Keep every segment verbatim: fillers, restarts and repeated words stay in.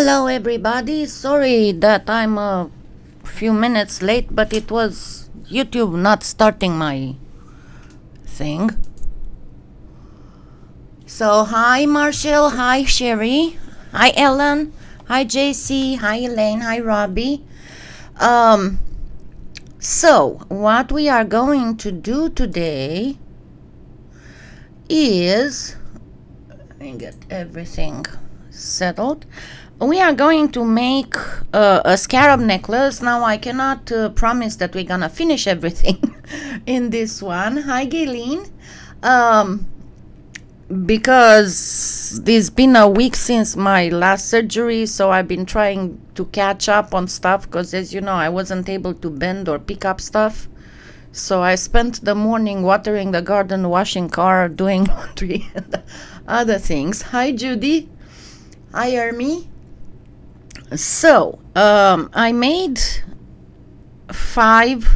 Hello everybody, sorry that I'm a few minutes late, but it was YouTube not starting my thing. So hi Marshall, hi Sherry, hi Ellen, hi J C, hi Elaine, hi Robbie. Um, so what we are going to do today is, let me get everything settled. We are going to make uh, a scarab necklace. Now I cannot uh, promise that we're gonna finish everything in this one. Hi Gaylene, um, because it's been a week since my last surgery, so I've been trying to catch up on stuff because, as you know, I wasn't able to bend or pick up stuff. So I spent the morning watering the garden, washing car, doing laundry and other things. Hi Judy, hi Armie. So, um, I made five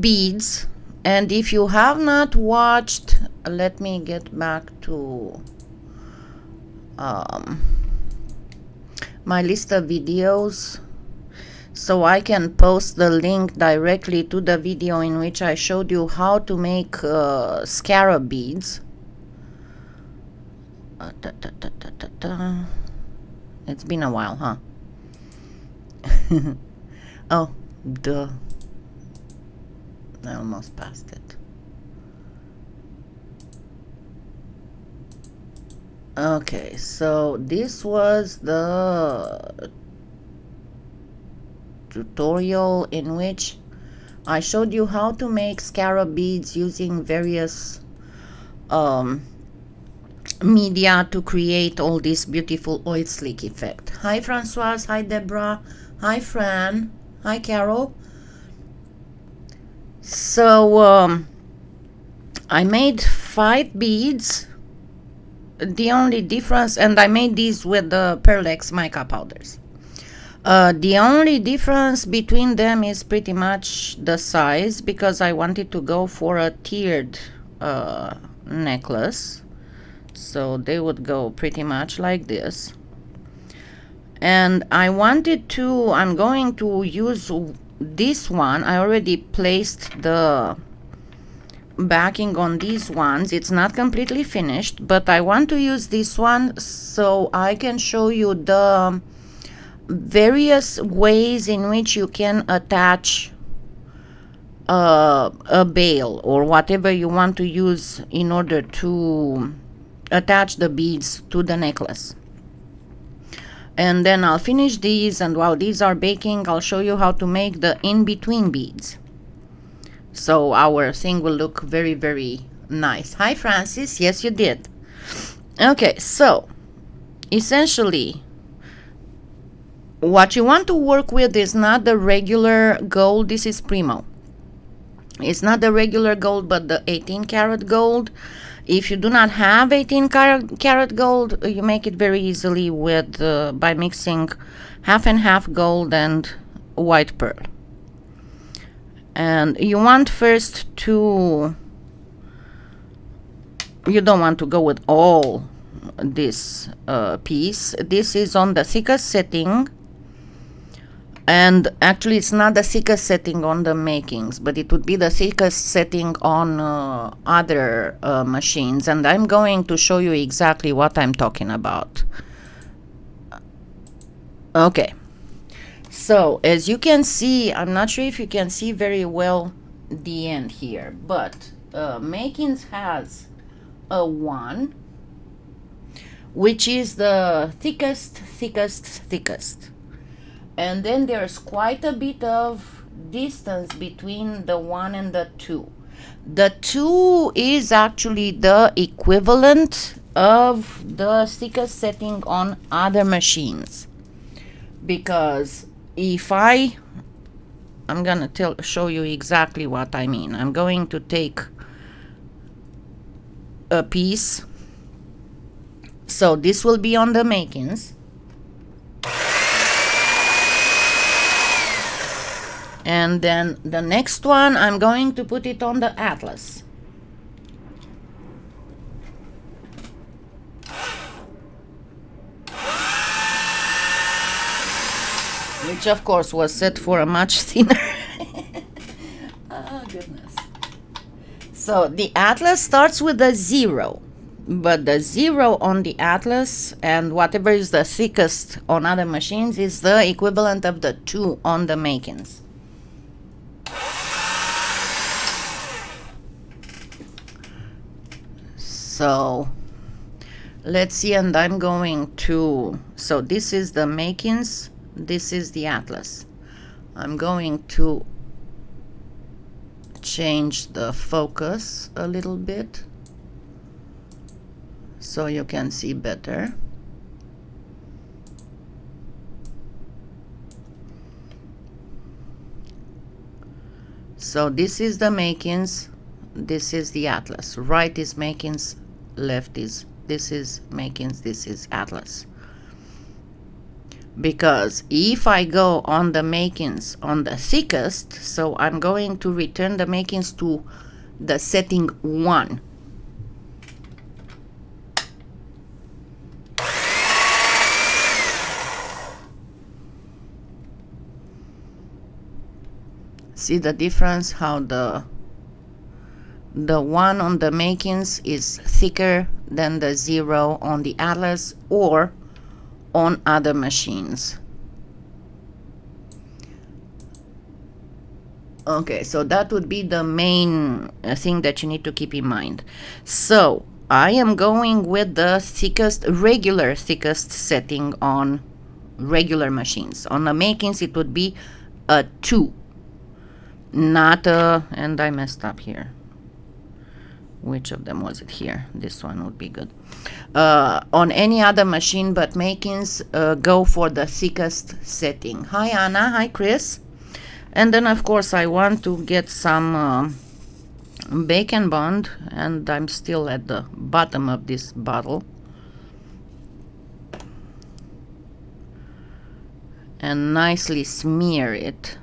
beads, and if you have not watched, let me get back to um, my list of videos so I can post the link directly to the video in which I showed you how to make uh, scarab beads. Uh, ta, ta, ta, ta, ta, ta. It's been a while, huh? Oh, duh. I almost passed it. Okay, so this was the tutorial in which I showed you how to make scarab beads using various um, media to create all this beautiful oil slick effect. Hi Francoise, hi Deborah, hi Fran, hi Carol. So um, I made five beads. The only difference, and I made these with the PearlX mica powders. Uh, the only difference between them is pretty much the size, because I wanted to go for a tiered uh, necklace. So they would go pretty much like this, and I wanted to, I'm going to use this one. I already placed the backing on these ones. It's not completely finished, but I want to use this one so I can show you the various ways in which you can attach uh, a bale or whatever you want to use in order to attach the beads to the necklace. And then I'll finish these, and while these are baking, I'll show you how to make the in-between beads, so our thing will look very, very nice. Hi Francis, yes you did. Okay, so essentially what you want to work with is not the regular gold. This is Primo. It's not the regular gold, but the eighteen karat gold. If you do not have eighteen karat gold, you make it very easily with uh, by mixing half and half gold and white pearl. And you want first to, you don't want to go with all this uh, piece. This is on the thickest setting, and actually it's not the thickest setting on the makings, but it would be the thickest setting on uh, other uh, machines, and I'm going to show you exactly what I'm talking about. Okay, so as you can see, I'm not sure if you can see very well the end here, but uh, Makin's has a one which is the thickest thickest thickest. And then there's quite a bit of distance between the one and the two. The two is actually the equivalent of the thickest setting on other machines, because if I, I'm gonna tell, show you exactly what I mean. I'm going to take a piece. So this will be on the Makin's. And then the next one, I'm going to put it on the Atlas. which of course was set for a much thinner. Oh, goodness. So the Atlas starts with a zero, but the zero on the Atlas and whatever is the thickest on other machines is the equivalent of the two on the Makin's. So let's see, and I'm going to, so this is the Makin's, this is the Atlas. I'm going to change the focus a little bit so you can see better. So this is the Makin's, this is the Atlas. Right is Makin's, left is, this is Makin's, this is Atlas. Because if I go on the Makin's on the thickest, so I'm going to return the Makin's to the setting one. See the difference, how the the one on the Makin's is thicker than the zero on the Atlas or on other machines. Okay, so that would be the main thing that you need to keep in mind. So I am going with the thickest, regular thickest setting on regular machines. On the Makin's it would be a two. Not a, and I messed up here. Which of them was it here? This one would be good. Uh, on any other machine but Makin's, uh, go for the thickest setting. Hi Anna, hi Chris. And then of course I want to get some uh, bacon bond, and I'm still at the bottom of this bottle. And nicely smear it.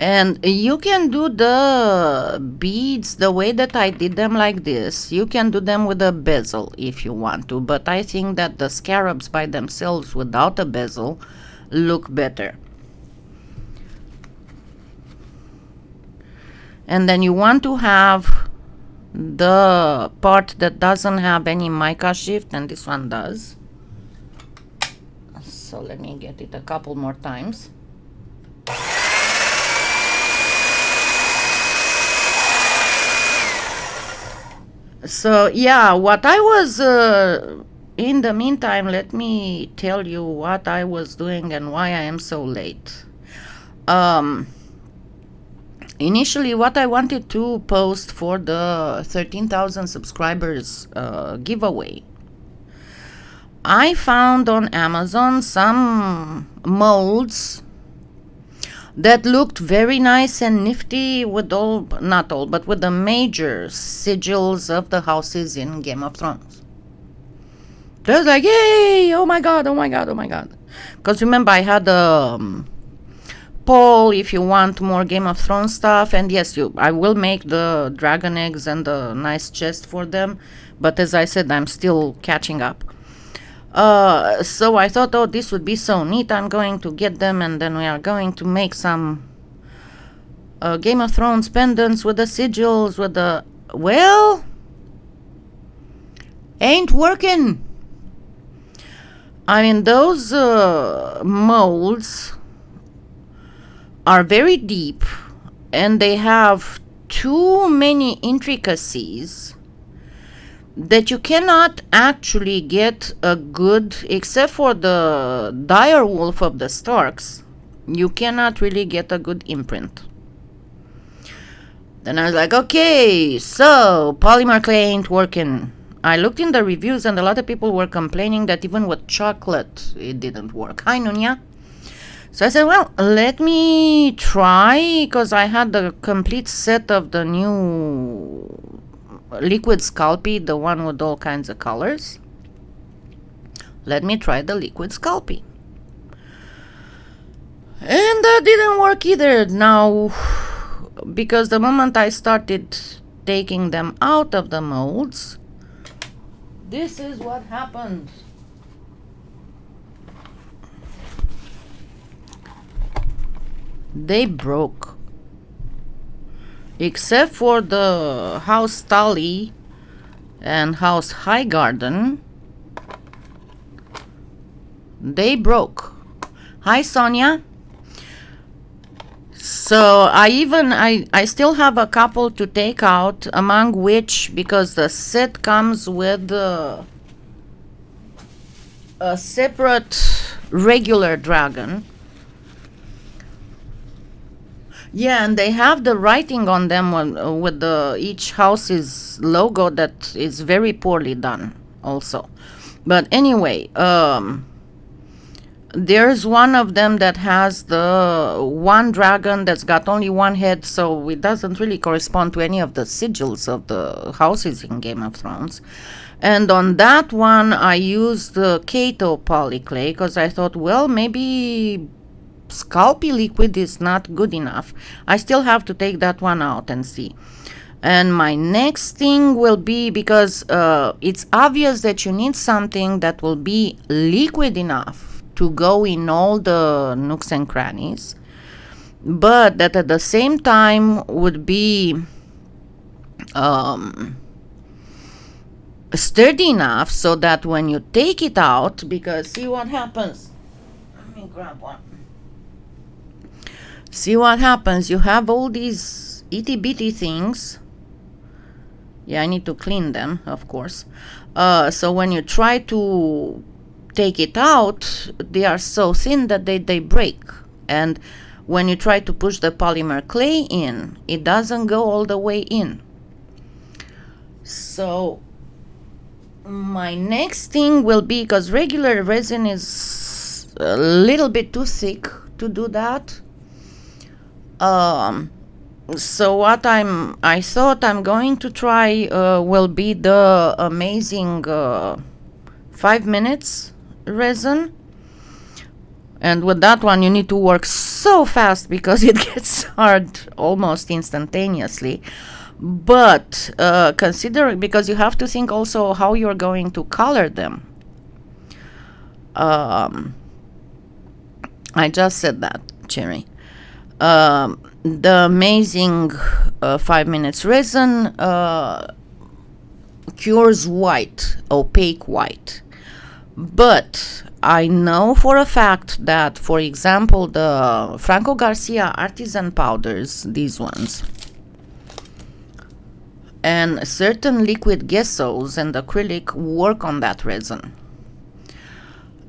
And you can do the beads the way that I did them, like this. You can do them with a bezel if you want to, but I think that the scarabs by themselves without a bezel look better. And then you want to have the part that doesn't have any mica shift, and this one does. So let me get it a couple more times. So yeah, what I was uh, in the meantime, let me tell you what I was doing and why I am so late. Um, initially what I wanted to post for the thirteen thousand subscribers uh, giveaway, I found on Amazon some molds that looked very nice and nifty with all, not all, but with the major sigils of the houses in Game of Thrones. So I was like, yay, oh my god, oh my god, oh my god. Because remember I had a um, poll if you want more Game of Thrones stuff, and yes, you, I will make the dragon eggs and the nice chest for them, but as I said, I'm still catching up. Uh, so I thought, oh, this would be so neat, I'm going to get them, and then we are going to make some uh, Game of Thrones pendants with the sigils, with the, well, ain't working. I mean, those uh, molds are very deep, and they have too many intricacies that you cannot actually get a good, except for the dire wolf of the Starks, you cannot really get a good imprint. Then I was like, okay, so polymer clay ain't working. I looked in the reviews and a lot of people were complaining that even with chocolate it didn't work. Hi Nunya. So I said, well, let me try, because I had the complete set of the new liquid Sculpey, the one with all kinds of colors. Let me try the liquid Sculpey. And that didn't work either now, because the moment I started taking them out of the molds, this is what happened. They broke. Except for the House Tully and House Highgarden, they broke. Hi, Sonia. So I even I, I still have a couple to take out, among which, because the set comes with uh, a separate regular dragon. Yeah, and they have the writing on them on, uh, with the each house's logo that is very poorly done also. But anyway, um, there's one of them that has the one dragon that's got only one head, so it doesn't really correspond to any of the sigils of the houses in Game of Thrones. And on that one, I used the Kato polyclay because I thought, well, maybe Sculpey liquid is not good enough. I still have to take that one out and see. And my next thing will be, because uh, it's obvious that you need something that will be liquid enough to go in all the nooks and crannies, but that at the same time would be um, sturdy enough so that when you take it out, because see what happens. Let me grab one. See what happens. You have all these itty bitty things. Yeah, I need to clean them, of course. Uh, so when you try to take it out, they are so thin that they, they break. And when you try to push the polymer clay in, it doesn't go all the way in. So my next thing will be, because regular resin is a little bit too thick to do that. Um, so what I'm, I thought I'm going to try uh, will be the amazing uh, five minutes resin. And with that one, you need to work so fast because it gets hard almost instantaneously. But uh, considering, because you have to think also how you're going to color them. Um, I just said that, Cherry. Um, the amazing uh, five minutes resin uh, cures white, opaque white. But I know for a fact that, for example, the Franco Garcia artisan powders, these ones, and certain liquid gessos and acrylic work on that resin.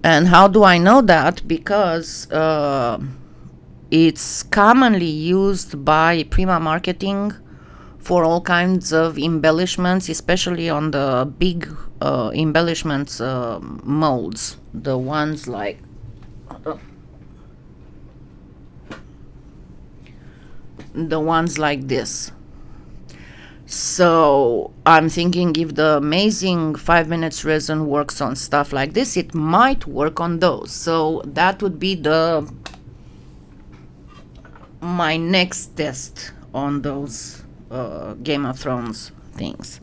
And how do I know that? Because uh, it's commonly used by Prima Marketing for all kinds of embellishments, especially on the big uh, embellishments uh, molds. The ones like the ones like this. So I'm thinking if the amazing five minutes resin works on stuff like this, it might work on those. So that would be the my next test on those uh, Game of Thrones things.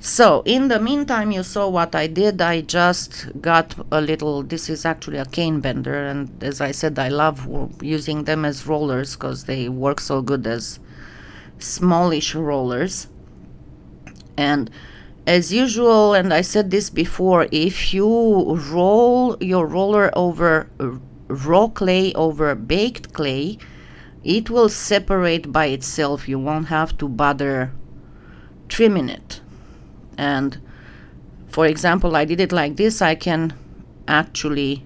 So in the meantime, you saw what I did. I just got a little, this is actually a cane bender, and as I said, I love using them as rollers because they work so good as smallish rollers. And as usual, and I said this before, if you roll your roller over raw clay over baked clay, it will separate by itself. You won't have to bother trimming it. And for example, I did it like this. I can actually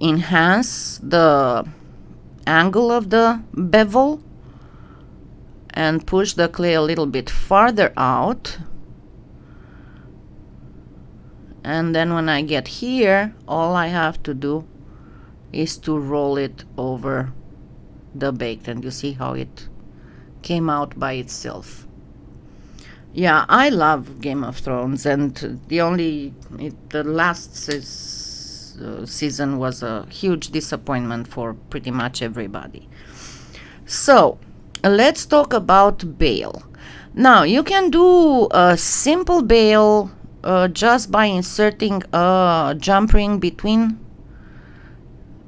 enhance the angle of the bevel and push the clay a little bit farther out. And then when I get here, all I have to do is to roll it over the baked, and you see how it came out by itself. Yeah, I love Game of Thrones, and the only it, the last ses, uh, season was a huge disappointment for pretty much everybody. So let's talk about bail. Now you can do a simple bail uh, just by inserting a jump ring between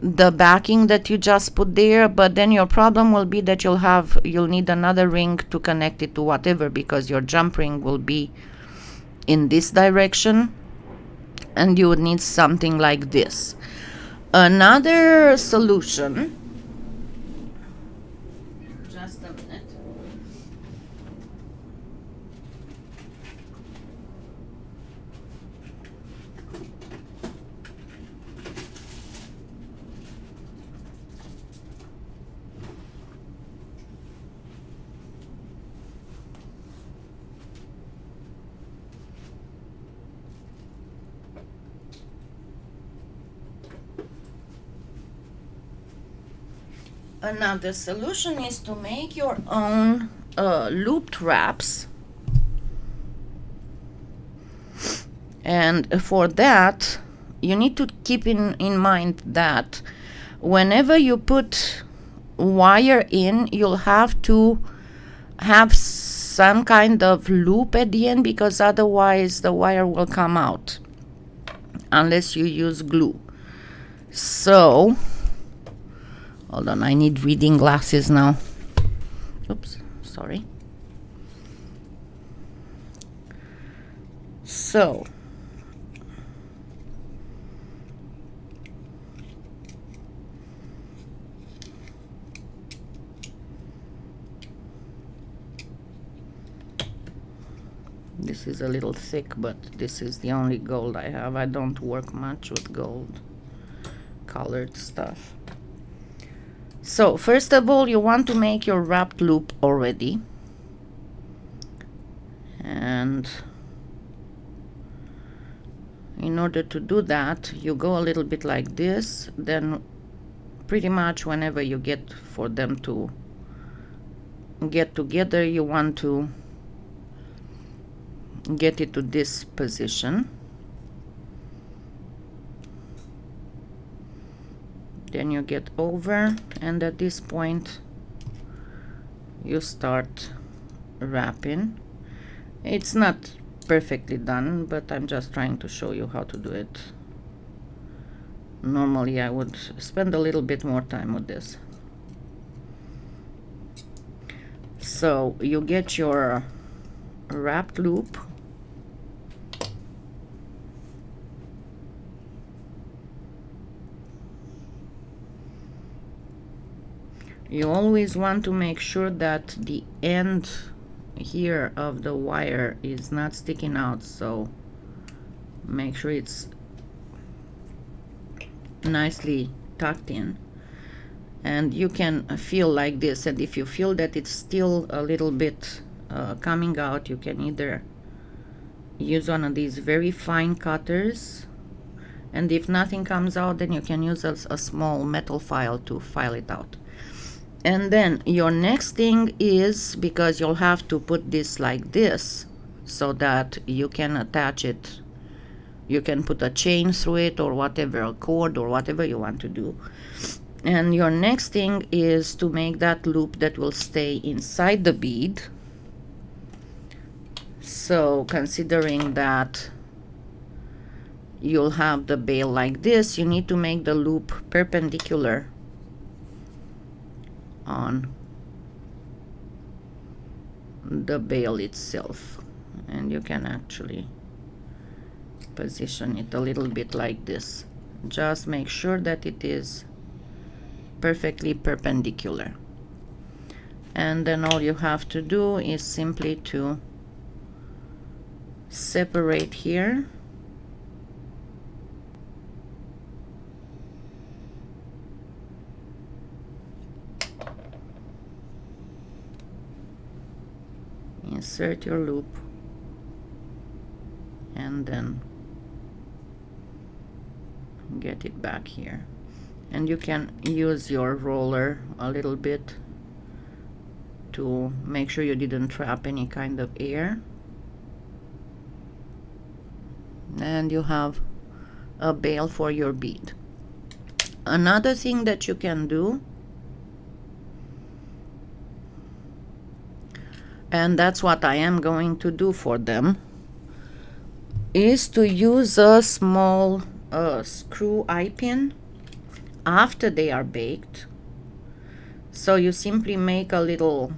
the backing that you just put there, but then your problem will be that you'll have you'll need another ring to connect it to whatever, because your jump ring will be in this direction and you would need something like this. Another solution, just a minute, another solution is to make your own uh, looped wraps, and for that you need to keep in in mind that whenever you put wire in, you'll have to have some kind of loop at the end, because otherwise the wire will come out unless you use glue. So hold on, I need reading glasses now. Oops, sorry. So, this is a little thick, but this is the only gold I have. I don't work much with gold colored stuff. So first of all, you want to make your wrapped loop already, and in order to do that you go a little bit like this, then pretty much whenever you get for them to get together, you want to get it to this position. Then you get over, and at this point you start wrapping. It's not perfectly done, but I'm just trying to show you how to do it. Normally I would spend a little bit more time with this. So you get your wrapped loop. You always want to make sure that the end here of the wire is not sticking out, so make sure it's nicely tucked in. And you can feel like this, and if you feel that it's still a little bit uh, coming out, you can either use one of these very fine cutters, and if nothing comes out, then you can use a, a small metal file to file it out. And then your next thing is, because you'll have to put this like this so that you can attach it, you can put a chain through it or whatever, a cord or whatever you want to do. And your next thing is to make that loop that will stay inside the bead. So considering that you'll have the bail like this, you need to make the loop perpendicular on the bail itself, and you can actually position it a little bit like this. Just make sure that it is perfectly perpendicular, and then all you have to do is simply to separate here. Insert your loop and then get it back here, and you can use your roller a little bit to make sure you didn't trap any kind of air, and you have a bail for your bead. Another thing that you can do, and that's what I am going to do for them, is to use a small uh, screw eye pin. after they are baked. So you simply make a little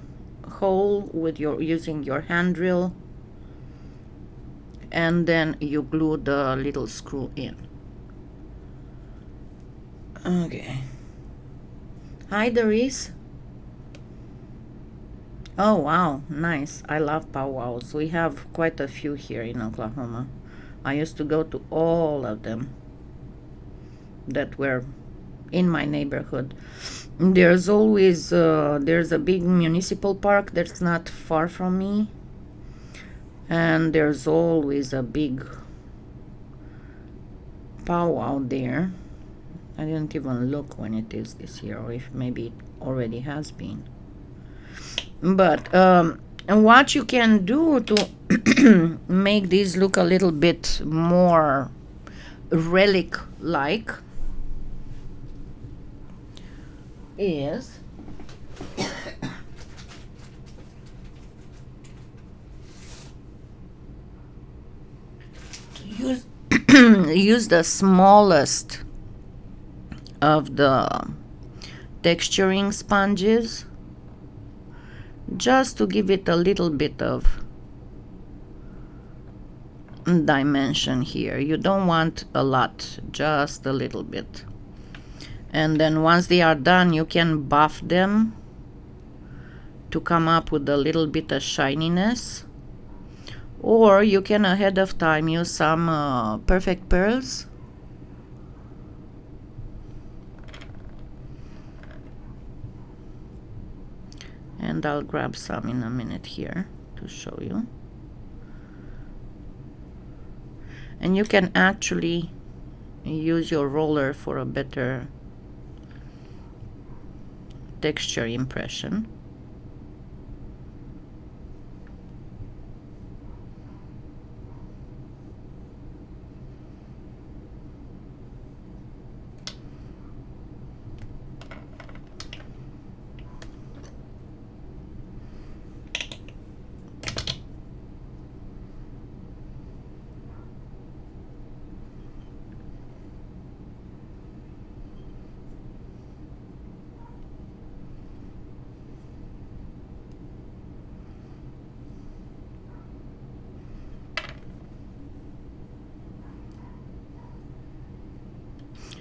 hole with your using your hand drill, and then you glue the little screw in. Okay. Hi, Therese. Oh wow, nice. I love powwows. We have quite a few here in Oklahoma. I used to go to all of them that were in my neighborhood. There's always uh, there's a big municipal park that's not far from me, and there's always a big powwow there. I didn't even look when it is this year, or if maybe it already has been. But um, and what you can do to make these look a little bit more relic-like is to use use the smallest of the texturing sponges just to give it a little bit of dimension here. You don't want a lot, just a little bit. And then once they are done, you can buff them to come up with a little bit of shininess, or you can ahead of time use some uh, perfect pearls and I'll grab some in a minute here to show you. And you can actually use your roller for a better texture impression.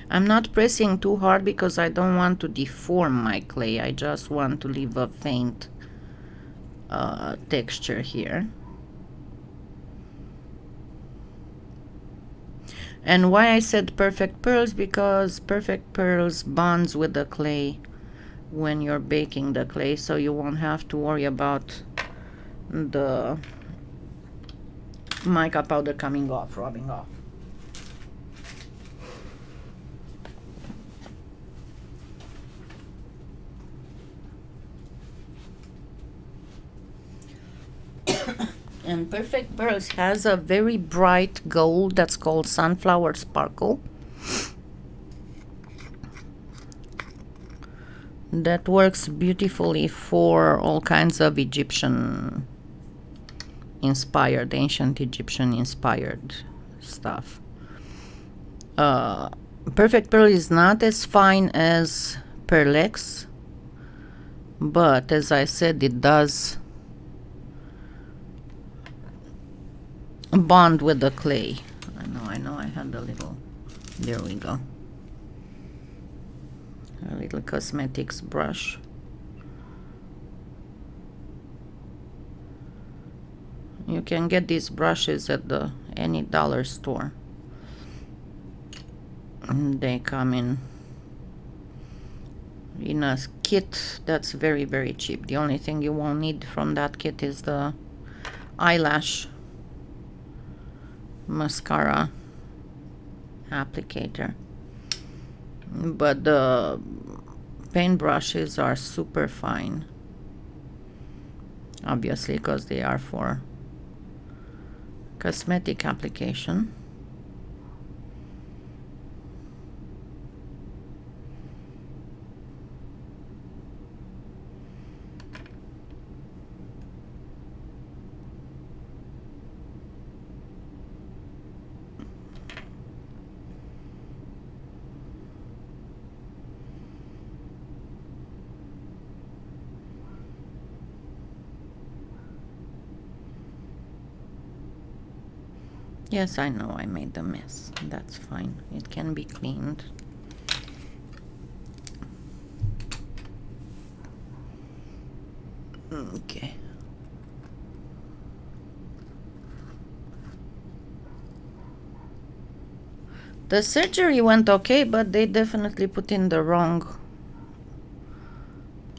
I'm not pressing too hard because I don't want to deform my clay. I just want to leave a faint uh, texture here. And why I said perfect pearls, because perfect pearls bonds with the clay when you're baking the clay, so you won't have to worry about the mica powder coming off, rubbing off. And perfect pearls has a very bright gold that's called sunflower sparkle that works beautifully for all kinds of Egyptian inspired, ancient Egyptian inspired stuff. Uh, perfect pearl is not as fine as PearlX, but as I said, it does bond with the clay. I know, I know, I had a little, there we go, a little cosmetics brush. You can get these brushes at the any dollar store, and they come in in a kit that's very very cheap. The only thing you won't need from that kit is the eyelash mascara applicator, but the paint brushes are super fine, obviously, because they are for cosmetic application. Yes, I know I made a mess. That's fine. It can be cleaned. Okay. The surgery went okay, but they definitely put in the wrong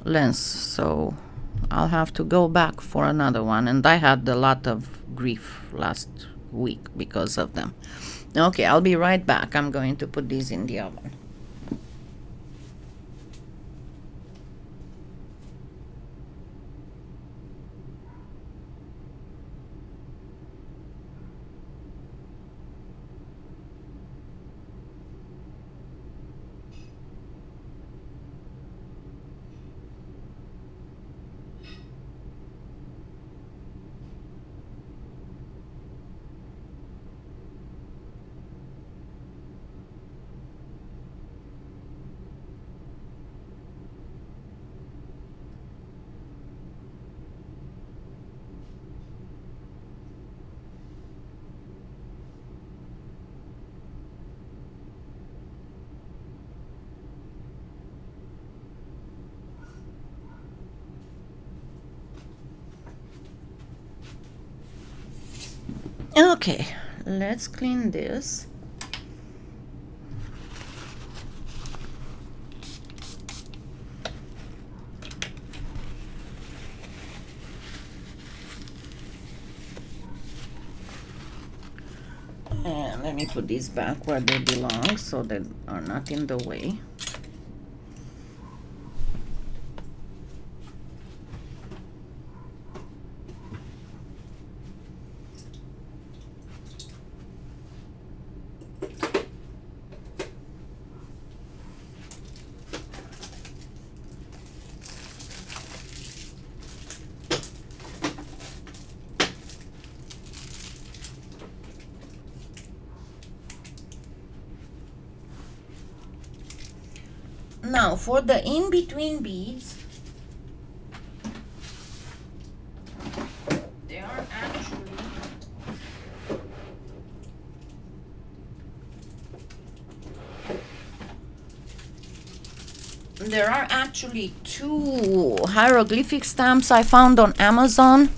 lens, so I'll have to go back for another one, and I had a lot of grief last week because of them. Okay, I'll be right back. I'm going to put these in the oven. Okay, let's clean this. And let me put these back where they belong so they are not in the way. Now for the in-between beads, they are actually there are actually two hieroglyphic stamps I found on Amazon.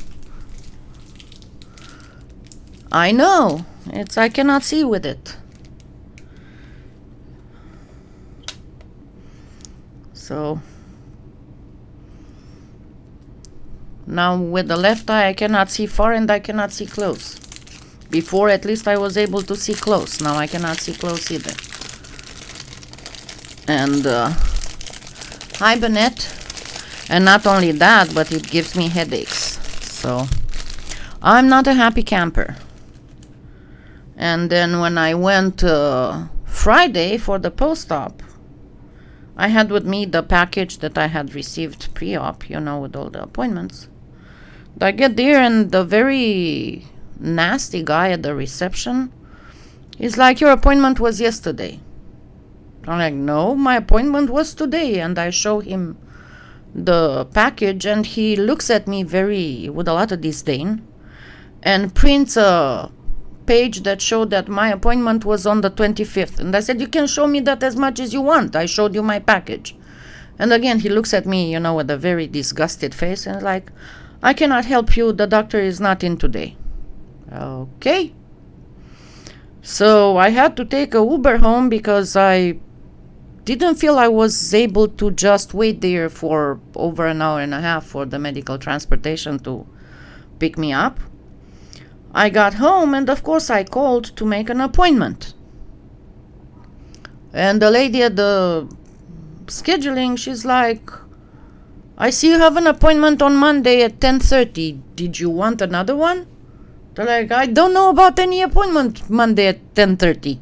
I know, it's I cannot see with it. So now with the left eye I cannot see far and I cannot see close. Before at least I was able to see close. Now I cannot see close either. And uh, hi Bennett. And not only that, but it gives me headaches. So I'm not a happy camper. And then when I went uh, Friday for the post-op, I had with me the package that I had received pre-op, you know, with all the appointments. I get there and the very nasty guy at the reception is like, your appointment was yesterday. I'm like, no, my appointment was today. And I show him the package and he looks at me very, with a lot of disdain, and prints a page that showed that my appointment was on the twenty-fifth. And I said, you can show me that as much as you want. I showed you my package. And again, he looks at me, you know, with a very disgusted face and like, I cannot help you. The doctor is not in today. Okay. So I had to take a Uber home because I didn't feel I was able to just wait there for over an hour and a half for the medical transportation to pick me up. I got home and of course I called to make an appointment. And the lady at the scheduling, she's like, I see you have an appointment on Monday at ten thirty. Did you want another one? They're like, I don't know about any appointment Monday at ten thirty.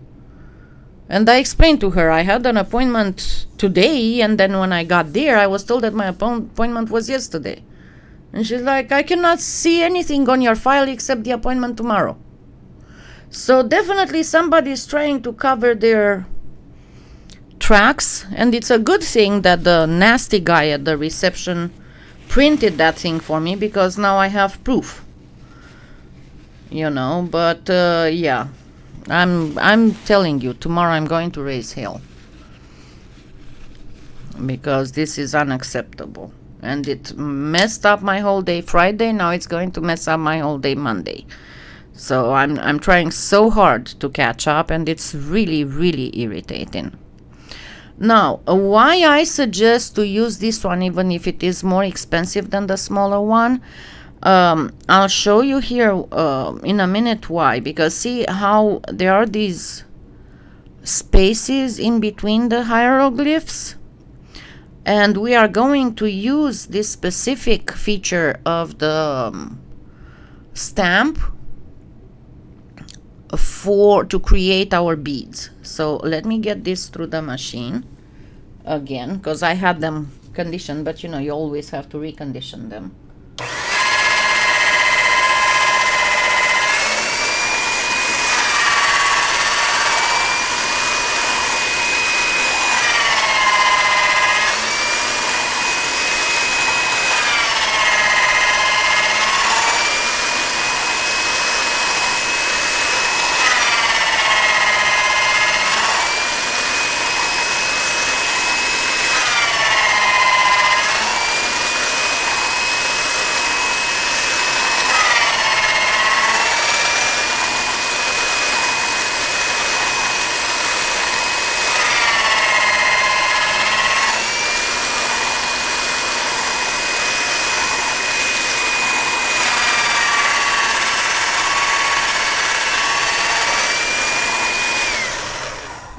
And I explained to her, I had an appointment today, and then when I got there, I was told that my appointment was yesterday. And she's like, I cannot see anything on your file except the appointment tomorrow. So definitely somebody's trying to cover their tracks. And it's a good thing that the nasty guy at the reception printed that thing for me, because now I have proof. you know, but uh, yeah, I'm I'm telling you, tomorrow I'm going to raise hell, because this is unacceptable, and it messed up my whole day Friday. Now it's going to mess up my whole day Monday. So I'm I'm trying so hard to catch up, and it's really really irritating. Now, uh, why I suggest to use this one, even if it is more expensive than the smaller one, um, I'll show you here uh, in a minute why. Because see how there are these spaces in between the hieroglyphs, and we are going to use this specific feature of the um, stamp for to create our beads. So let me get this through the machine again, because I had them conditioned, but you know, you always have to recondition them.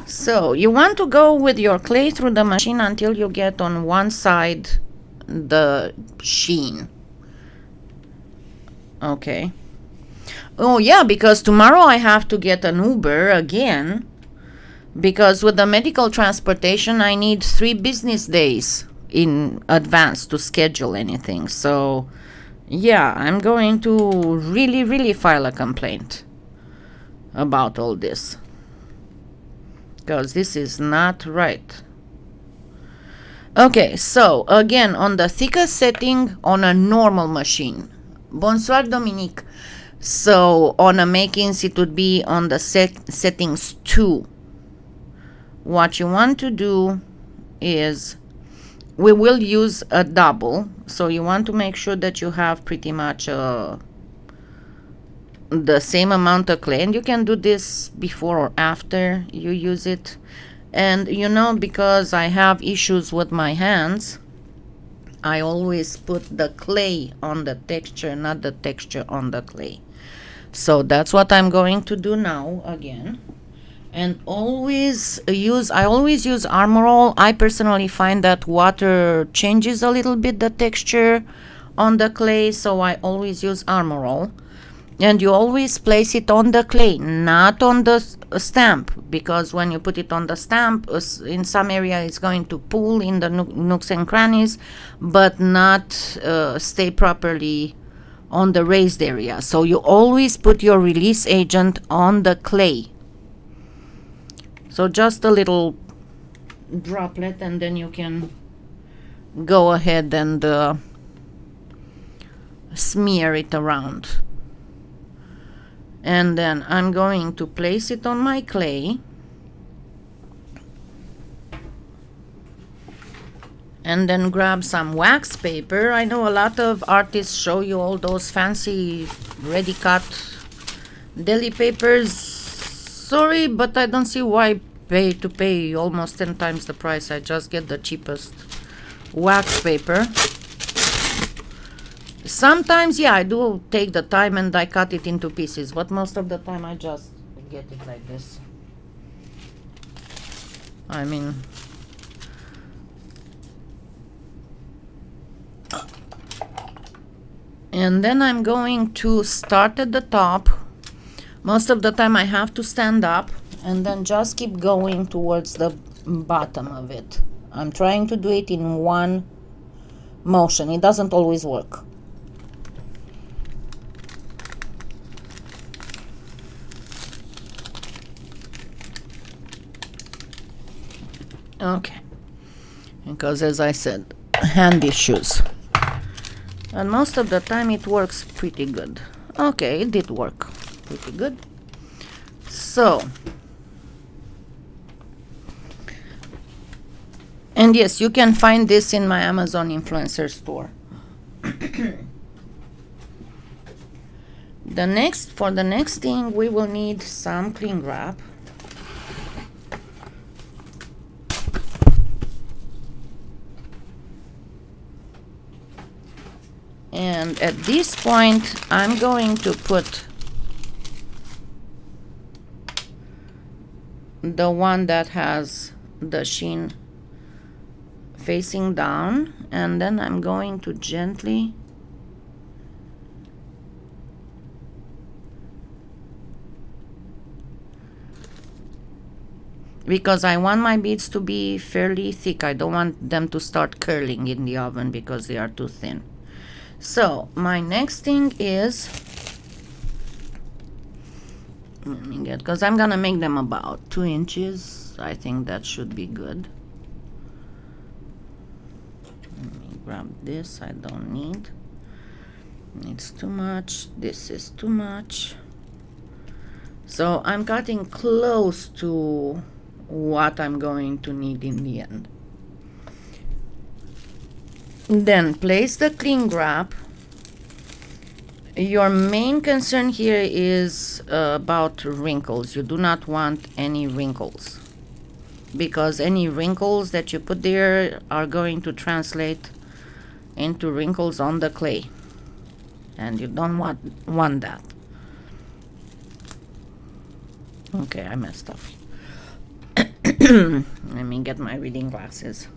So you want to go with your clay through the machine until you get on one side the sheen. Okay. Oh yeah, because tomorrow I have to get an Uber again, because with the medical transportation I need three business days in advance to schedule anything. So yeah, I'm going to really really file a complaint about all this, because this is not right. Okay, so again on the thicker setting on a normal machine. Bonsoir Dominique. So on a Makin's it would be on the set settings two. What you want to do is, we will use a double, so you want to make sure that you have pretty much a the same amount of clay, and you can do this before or after you use it. And you know, because I have issues with my hands, I always put the clay on the texture, not the texture on the clay. So that's what I'm going to do now again. And always use, I always use Armor All. I personally find that water changes a little bit the texture on the clay, so I always use Armor All. And you always place it on the clay, not on the uh, stamp, because when you put it on the stamp, uh, in some area it's going to pull in the no nooks and crannies, but not uh, stay properly on the raised area. So you always put your release agent on the clay. So just a little droplet, and then you can go ahead and uh, smear it around. And then I'm going to place it on my clay, and then grab some wax paper. I know a lot of artists show you all those fancy ready cut deli papers. Sorry, but I don't see why pay to pay almost ten times the price. I just get the cheapest wax paper. Sometimes, yeah, I do take the time and I cut it into pieces, but most of the time I just get it like this. I mean, and then I'm going to start at the top. Most of the time I have to stand up and then just keep going towards the bottom of it. I'm trying to do it in one motion. It doesn't always work. Okay, because as I said, hand issues, and most of the time it works pretty good. Okay, it did work. pretty good. So, and yes, you can find this in my Amazon influencer store. The next, for the next thing, we will need some cling wrap. And at this point, I'm going to put the one that has the sheen facing down, and then I'm going to gently because I want my beads to be fairly thick. I don't want them to start curling in the oven because they are too thin. So my next thing is, let me get, because I'm gonna make them about two inches. I think that should be good. Let me grab this. I don't need. It's too much. This is too much. So I'm cutting close to what I'm going to need in the end. Then place the cling wrap. Your main concern here is uh, about wrinkles. You do not want any wrinkles, because any wrinkles that you put there are going to translate into wrinkles on the clay, and you don't want, want that. Okay, I messed up. Let me get my reading glasses.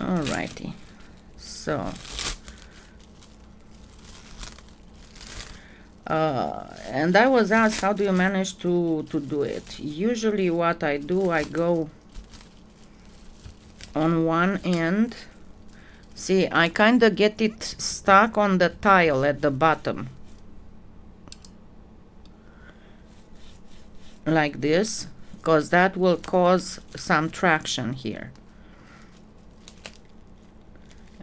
Alrighty, so uh, and I was asked, how do you manage to to do it? Usually what I do, I go on one end. See, I kind of get it stuck on the tile at the bottom like this, because that will cause some traction here.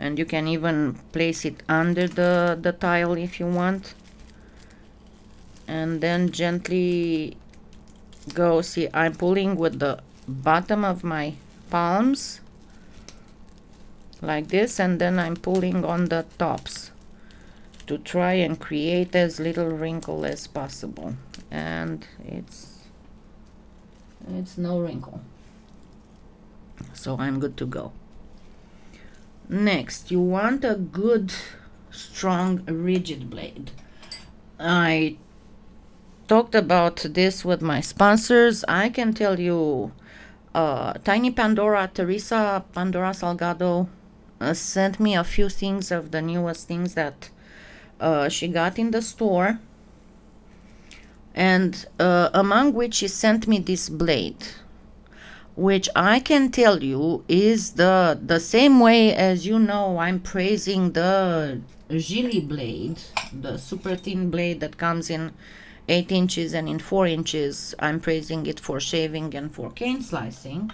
And you can even place it under the, the tile if you want. And then gently go, see, I'm pulling with the bottom of my palms like this, and then I'm pulling on the tops to try and create as little wrinkle as possible. And it's, it's no wrinkle. So I'm good to go. Next, you want a good, strong, rigid blade. I talked about this with my sponsors. I can tell you, uh, Tiny Pandora, Teresa Pandora Salgado, uh, sent me a few things of the newest things that uh, she got in the store. And uh, among which she sent me this blade, which I can tell you is the, the same way as, you know, I'm praising the Gilly blade, the super thin blade that comes in eight inches and in four inches. I'm praising it for shaving and for cane slicing.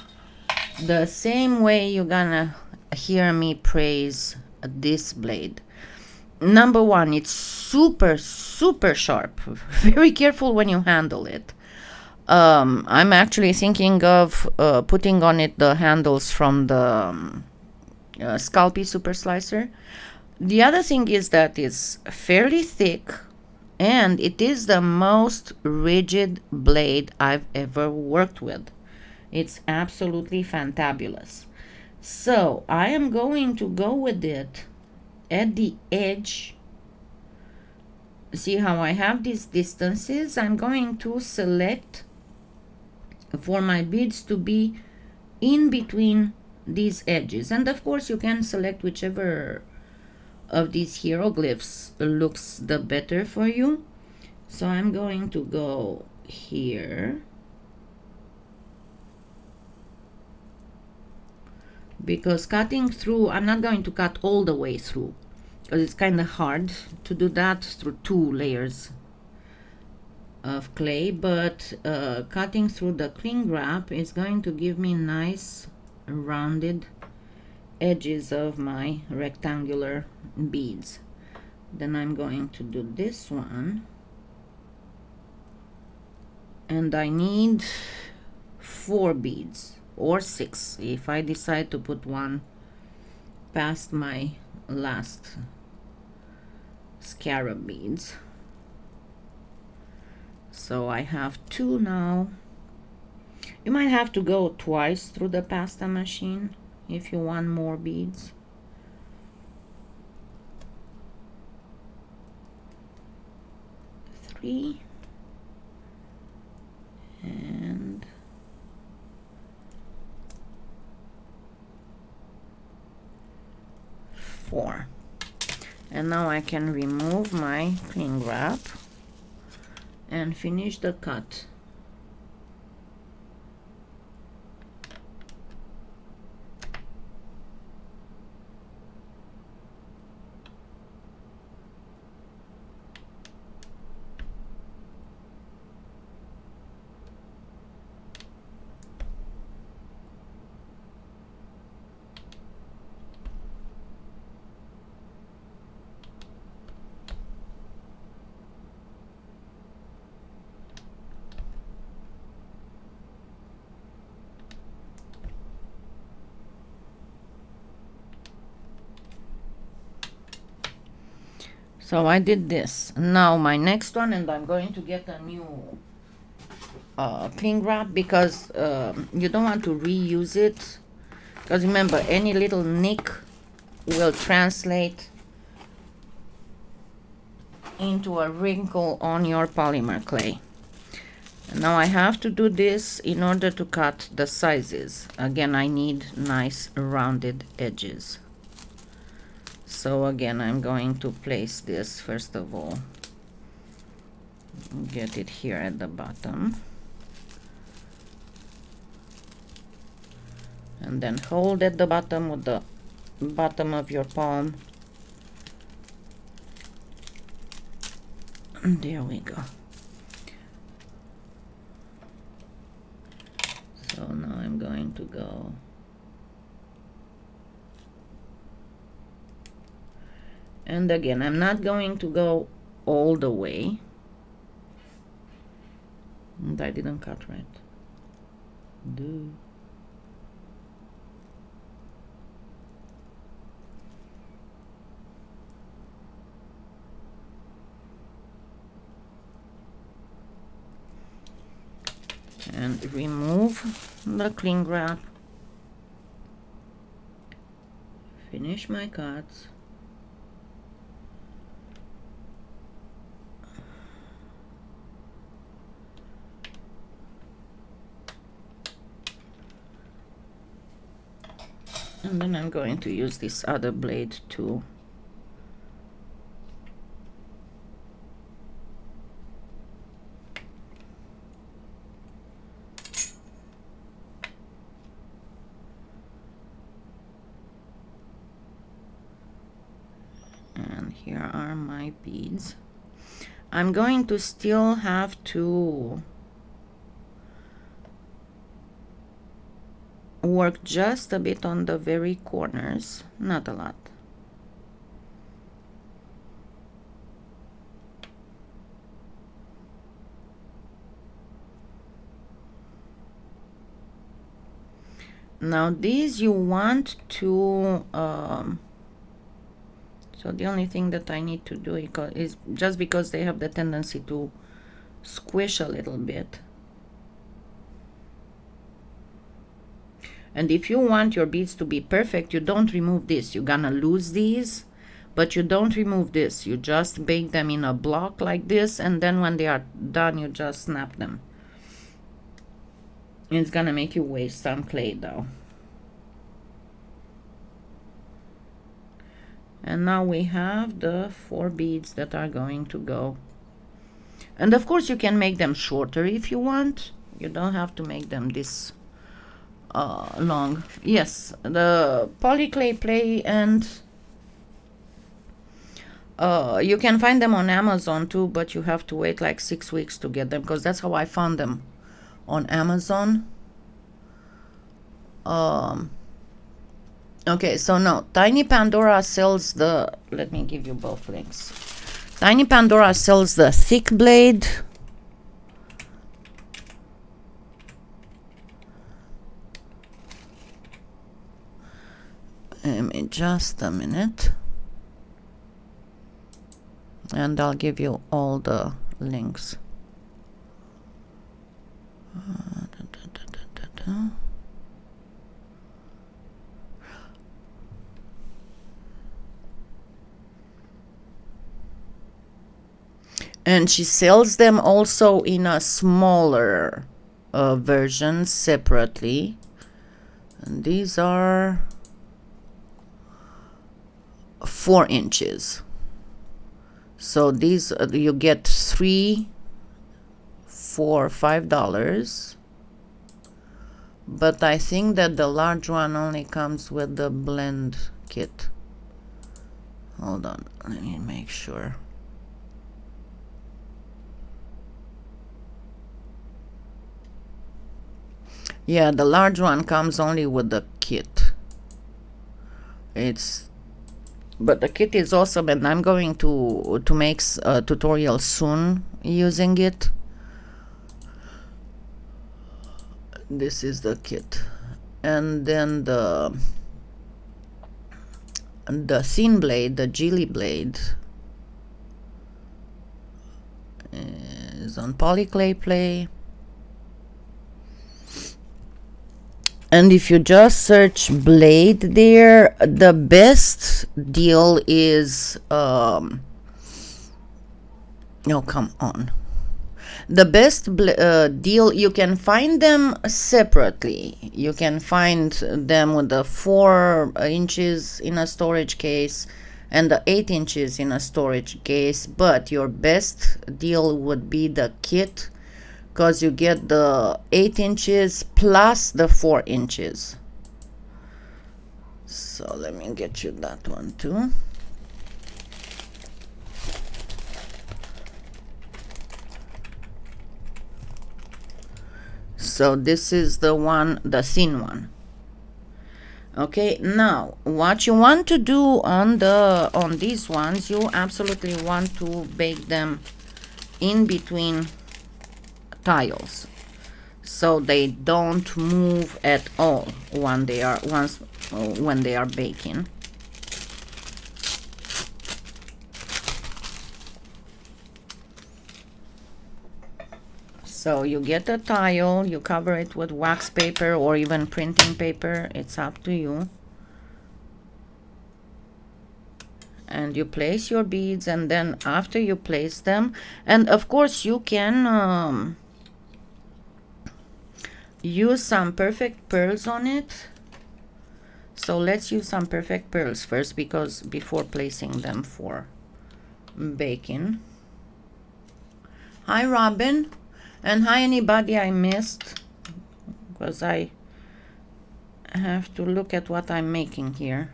The same way you're gonna hear me praise this blade. Number one, it's super, super sharp. Very careful when you handle it. Um, I'm actually thinking of uh, putting on it the handles from the um, uh, Sculpey Super Slicer. The other thing is that it's fairly thick, and it is the most rigid blade I've ever worked with. It's absolutely fantabulous. So I am going to go with it at the edge. See how I have these distances? I'm going to select for my beads to be in between these edges, and of course you can select whichever of these hieroglyphs looks the better for you. So I'm going to go here, because cutting through, I'm not going to cut all the way through, because it's kind of hard to do that through two layers of clay, but uh, cutting through the cling wrap is going to give me nice rounded edges of my rectangular beads. Then I'm going to do this one, and I need four beads or six if I decide to put one past my last scarab beads. So I have two now. You might have to go twice through the pasta machine if you want more beads. Three and four. And now I can remove my cling wrap and finish the cut. So I did this. Now my next one, and I'm going to get a new uh, cling wrap because uh, you don't want to reuse it, because remember, any little nick will translate into a wrinkle on your polymer clay. Now I have to do this in order to cut the sizes. Again, I need nice rounded edges. So again, I'm going to place this first of all. Get it here at the bottom. And then hold at the bottom with the bottom of your palm. And there we go. So now I'm going to go and again, I'm not going to go all the way. And I didn't cut right. Do. And remove the cling wrap. Finish my cuts. And then I'm going to use this other blade to and here are my beads. I'm going to still have to work just a bit on the very corners, not a lot. Now these you want to, um, so the only thing that I need to do is, just because they have the tendency to squish a little bit. And if you want your beads to be perfect, you don't remove this. You're gonna lose these, but you don't remove this. You just bake them in a block like this, and then when they are done, you just snap them. It's gonna make you waste some clay though. And now we have the four beads that are going to go. And of course you can make them shorter if you want. You don't have to make them this Uh, long. Yes, the polyclay play, and uh, you can find them on Amazon too, but you have to wait like six weeks to get them, because that's how I found them on Amazon. Um, Okay, so now Tiny Pandora sells the, let me give you both links. Tiny Pandora sells the thick blade. Give me just a minute. And I'll give you all the links. Uh, da, da, da, da, da, da. And she sells them also in a smaller uh, version separately. And these are four inches. So these uh, you get three, four, five dollars. But I think that the large one only comes with the blend kit. Hold on, let me make sure. Yeah, the large one comes only with the kit. It's, but the kit is awesome, and I'm going to to make a tutorial soon using it. This is the kit, and then the the thin blade, the Gilly blade, is on Polyclay Play. And if you just search blade there, the best deal is, um, no, come on. The best uh, deal, you can find them separately. You can find them with the four inches in a storage case and the eight inches in a storage case, but your best deal would be the kit, because you get the eight inches plus the four inches. So let me get you that one too. So this is the one, the thin one. Okay, now what you want to do on the on these ones, you absolutely want to bake them in between tiles, so they don't move at all when they are once uh, when they are baking. So you get a tile, you cover it with wax paper or even printing paper, it's up to you, and you place your beads, and then after you place them, and of course you can um, use some perfect pearls on it. So let's use some perfect pearls first, because before placing them for baking. Hi Robin, and hi anybody I missed, because I have to look at what I'm making here.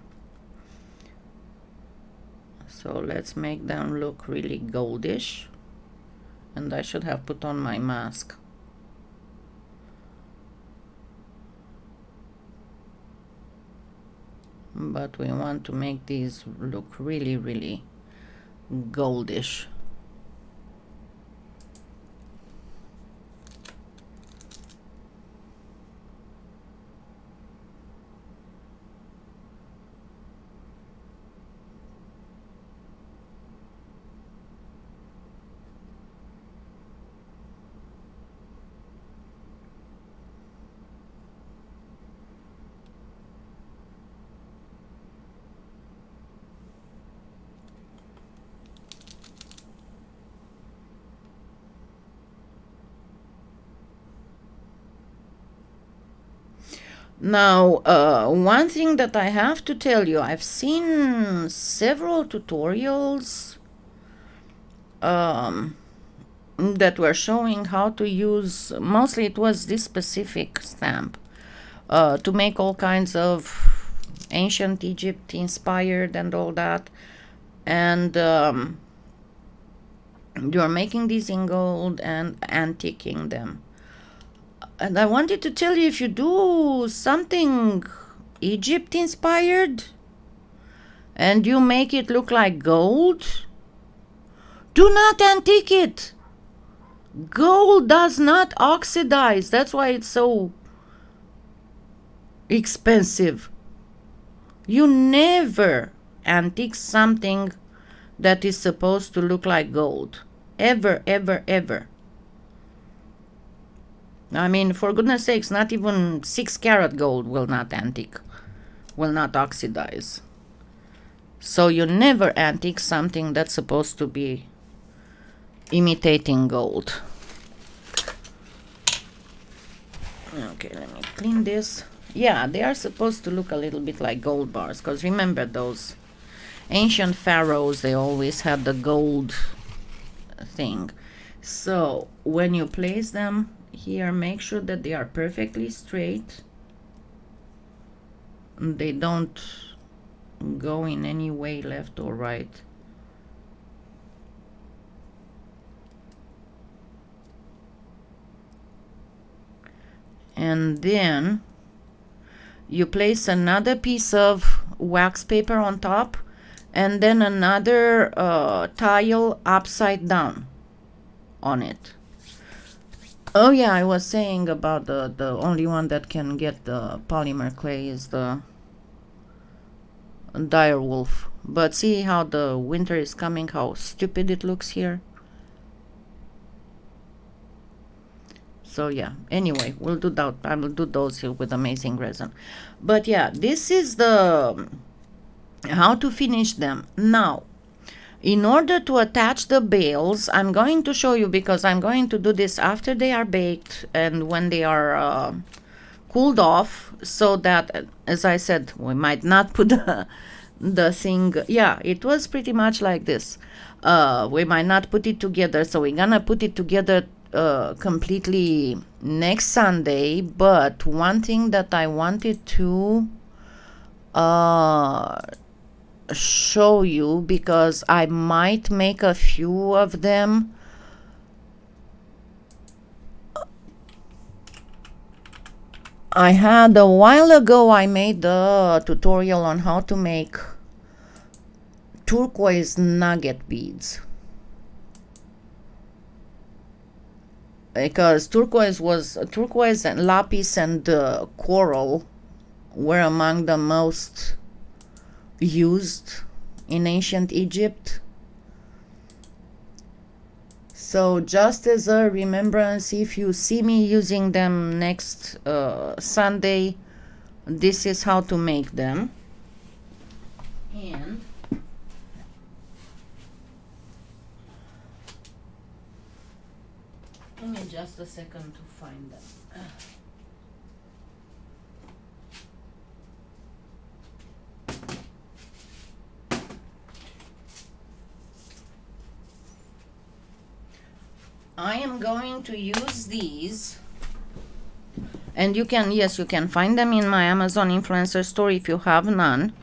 So let's make them look really goldish, and I should have put on my mask. But we want to make these look really, really goldish. Now, uh, one thing that I have to tell you, I've seen several tutorials um, that were showing how to use, mostly it was this specific stamp, uh, to make all kinds of ancient Egypt inspired and all that. And um, you're making these in gold and antiquing them. And I wanted to tell you, if you do something Egypt inspired? And you make it look like gold? Do not antique it. Gold does not oxidize. That's why it's so expensive. You never antique something that is supposed to look like gold. Ever, ever, ever. I mean, for goodness sakes, not even six carat gold will not antique, will not oxidize. So you never antique something that's supposed to be imitating gold. Okay, let me clean this. Yeah, they are supposed to look a little bit like gold bars, because remember those ancient pharaohs, they always had the gold thing. So when you place them here, make sure that they are perfectly straight. They don't go in any way left or right. And then you place another piece of wax paper on top, and then another uh, tile upside down on it. Oh yeah, I was saying about the, the only one that can get the polymer clay is the dire wolf. But see how the winter is coming, how stupid it looks here. So yeah, anyway, we'll do that. I will do those here with amazing resin. But yeah, this is the how to finish them. Now, in order to attach the bales, I'm going to show you, because I'm going to do this after they are baked and when they are uh, cooled off, so that, as I said, we might not put the, the thing. Yeah, it was pretty much like this. Uh, we might not put it together, so we're gonna put it together uh, completely next Sunday. But one thing that I wanted to uh, show you, because I might make a few of them. I had a while ago, I made the tutorial on how to make turquoise nugget beads, because turquoise was turquoise and lapis and uh, coral were among the most used in ancient Egypt. So just as a remembrance, if you see me using them next uh, Sunday, this is how to make them. And give me just a second to find them. I am going to use these, and you can, yes, you can find them in my Amazon influencer store if you have none.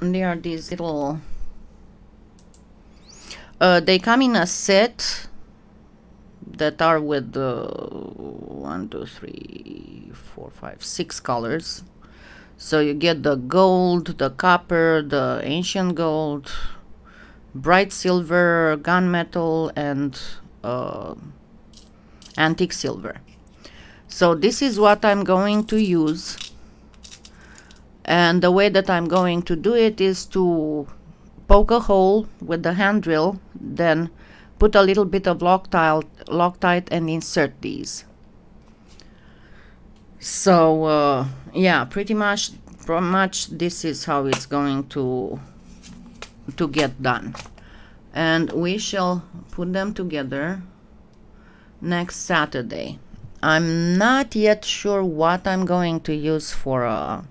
They are these little, uh, they come in a set that are with uh, one, two, three, four, five, six colors. So you get the gold, the copper, the ancient gold, bright silver, gunmetal, and uh, antique silver. So this is what I'm going to use, and the way that I'm going to do it is to poke a hole with the hand drill, then put a little bit of Loctite, Loctite and insert these. So uh, yeah, pretty much, pretty much this is how it's going to to get done, and we shall put them together next Saturday. I'm not yet sure what I'm going to use for a,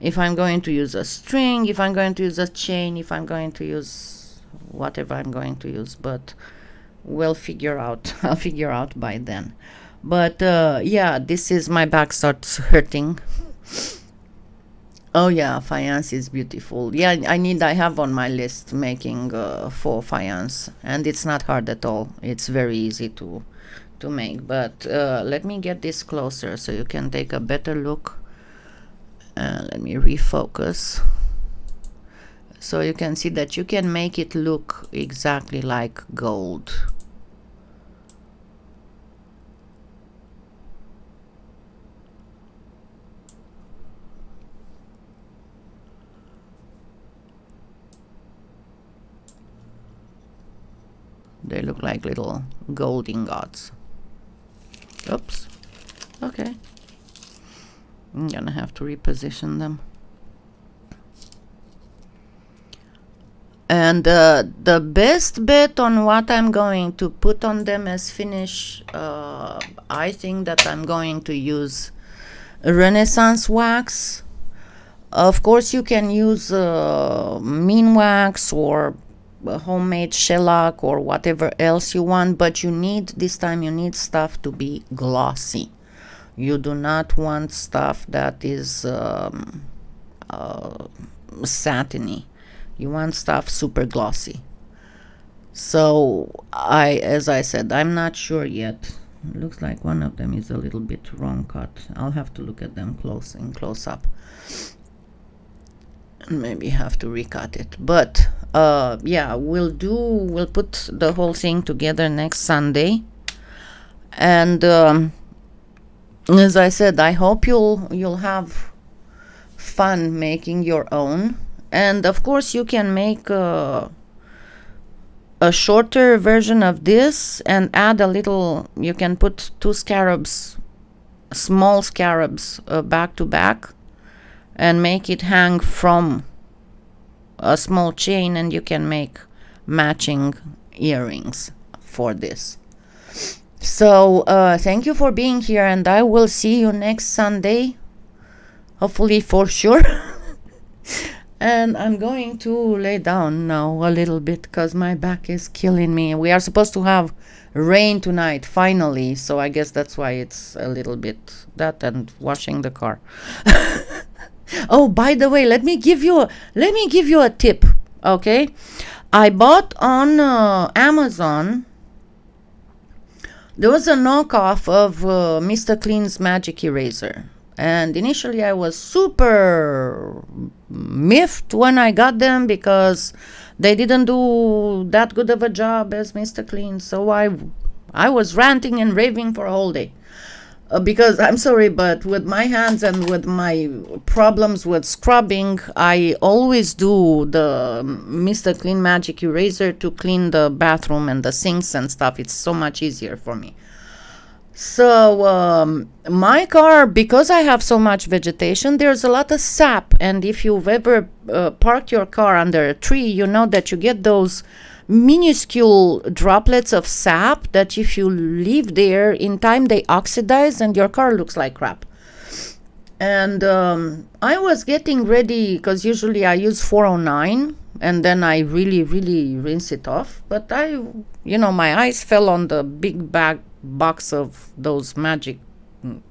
if I'm going to use a string, if I'm going to use a chain, if I'm going to use whatever I'm going to use, but we'll figure out. I'll figure out by then. But uh, yeah, this is, my back starts hurting. Oh yeah, faience is beautiful. Yeah, I need, I have on my list making uh, faux faience, and it's not hard at all. It's very easy to to make, but uh, let me get this closer so you can take a better look. Uh, let me refocus so you can see that you can make it look exactly like gold. They look like little gold ingots. Oops. Okay. I'm gonna have to reposition them. And uh, the best bet on what I'm going to put on them as finish, uh, I think that I'm going to use Renaissance wax. Of course, you can use uh, mean wax or homemade shellac or whatever else you want, but you need, this time you need stuff to be glossy. You do not want stuff that is um, uh, satiny. You want stuff super glossy. So I, as I said, I'm not sure yet. It looks like one of them is a little bit wrong cut. I'll have to look at them close in close up. Maybe have to recut it, but uh yeah, we'll do we'll put the whole thing together next Sunday. And um as I said, I hope you'll you'll have fun making your own. And of course you can make uh, a shorter version of this and add a little, you can put two scarabs, small scarabs uh, back to back, and make it hang from a small chain, and you can make matching earrings for this. So uh, thank you for being here, and I will see you next Sunday, hopefully, for sure. And I'm going to lay down now a little bit because my back is killing me. We are supposed to have rain tonight, finally, so I guess that's why it's a little bit that, and washing the car. Oh, by the way, let me give you a, let me give you a tip, okay? I bought on uh, Amazon, there was a knockoff of uh, Mister Clean's magic eraser, and initially I was super miffed when I got them because they didn't do that good of a job as Mister Clean, so I, I was ranting and raving for a whole day. Because I'm sorry, but with my hands and with my problems with scrubbing, I always do the Mister Clean magic eraser to clean the bathroom and the sinks and stuff. It's so much easier for me. So um, my car, because I have so much vegetation, there's a lot of sap. And if you've ever uh, parked your car under a tree, you know that you get those minuscule droplets of sap that if you leave there in time they oxidize and your car looks like crap. And um, I was getting ready because usually I use four oh nine and then I really really rinse it off, but I, you know, my eyes fell on the big bag box of those magic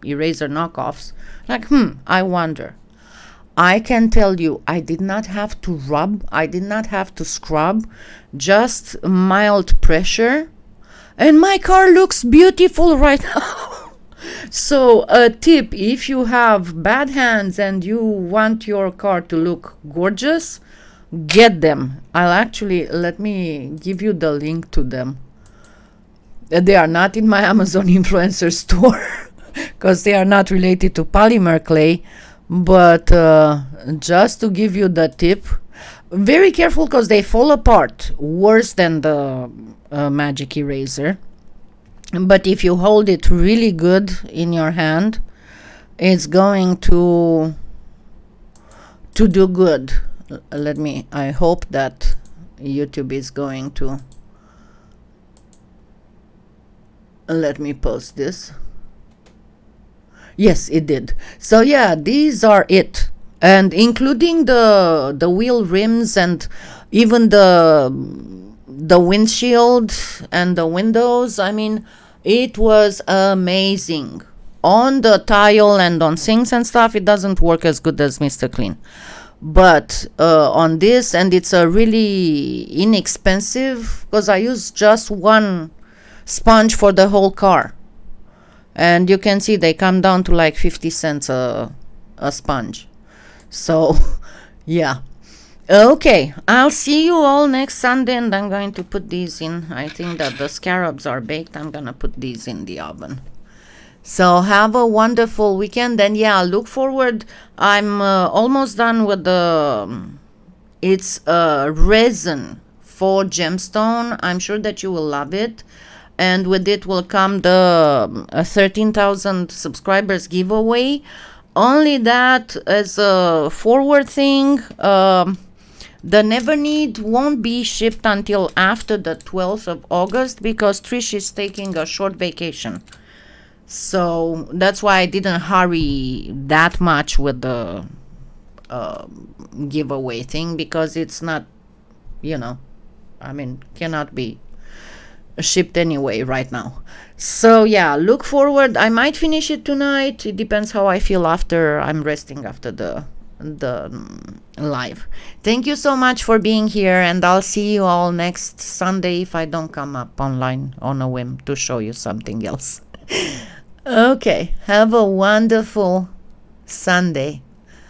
eraser knockoffs. Like, hmm, I wonder. I can tell you, I did not have to rub, I did not have to scrub, just mild pressure, and my car looks beautiful right now. So a tip, if you have bad hands and you want your car to look gorgeous, get them. I'll actually, let me give you the link to them. They are not in my Amazon influencer store because they are not related to polymer clay. But uh, just to give you the tip, very careful because they fall apart worse than the uh, magic eraser. But if you hold it really good in your hand, it's going to to do good. Let me, I hope that YouTube is going to let me post this. Yes, it did. So yeah, these are it, and including the the wheel rims and even the the windshield and the windows. I mean, it was amazing. On the tile and on sinks and stuff, it doesn't work as good as Mister Clean, but uh, on this, and it's a really inexpensive because I use just one sponge for the whole car. And you can see they come down to like fifty cents a, a sponge. So, yeah. Okay, I'll see you all next Sunday, and I'm going to put these in. I think that the scarabs are baked. I'm going to put these in the oven. So have a wonderful weekend, and yeah, look forward. I'm uh, almost done with the, um, it's a uh, resin for gemstone. I'm sure that you will love it. And with it will come the uh, thirteen thousand subscribers giveaway. Only that as a forward thing, um, the Never Need won't be shipped until after the twelfth of August because Trish is taking a short vacation. So that's why I didn't hurry that much with the uh, giveaway thing, because it's not, you know, I mean, cannot be shipped anyway right now. So yeah, look forward. I might finish it tonight. It depends how I feel after I'm resting after the the um, live. Thank you so much for being here, and I'll see you all next Sunday if I don't come up online on a whim to show you something else. Okay, have a wonderful Sunday.